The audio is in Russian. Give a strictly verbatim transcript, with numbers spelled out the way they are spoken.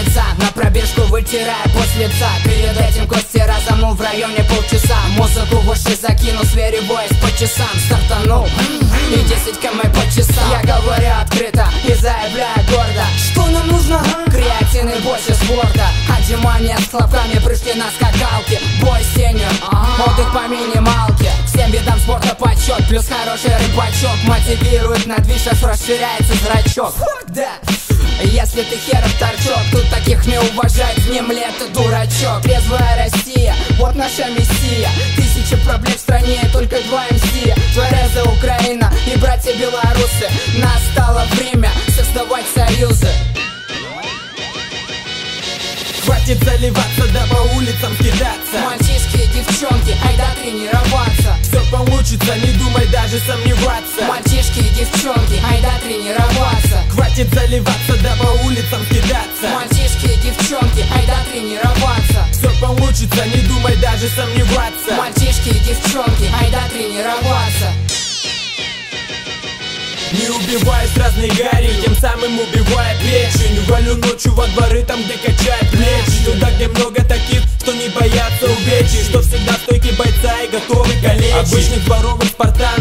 лица, на пробежку вытирая пот с лица. Перед этим кости разому в районе полчаса. Музыку в уши закину, сверивой по часам. Стартанул и десять километров по часам. Я говорю открыто и заявляю гордо, что нам нужно? Креатин и больше спорта. Отжимания с хлопками, прыжки на скакалке, бой с тенью, отдых по минималке. Всем видам спорта почет, плюс хороший рыбачок. Мотивирует на движах, расширяется зрачок. Если ты херов торчок, тут таких не уважают, в нем лето дурачок. Трезвая Россия, вот наша миссия. Тысячи проблем в стране, только два эм си. Твереза Украина и братья белорусы. Настало время создавать союзы. Хватит заливаться, да по улицам кидаться. Мальчишки и девчонки, айда тренироваться. Все получится, не думай даже сомневаться. Мальчишки и девчонки, айда тренироваться. Хватит заливаться, да по улицам кидаться. Мальчишки и девчонки, айда тренироваться. Все получится, не думай даже сомневаться. Мальчишки и девчонки, айда тренироваться. Не убиваясь разной гарью, тем самым убивая печень. Валю ночью во дворы, там где качает плечи. Туда где много таких, что не боятся увечий, что всегда стойки бойца и готовы калечить. Обычных дворовых спартан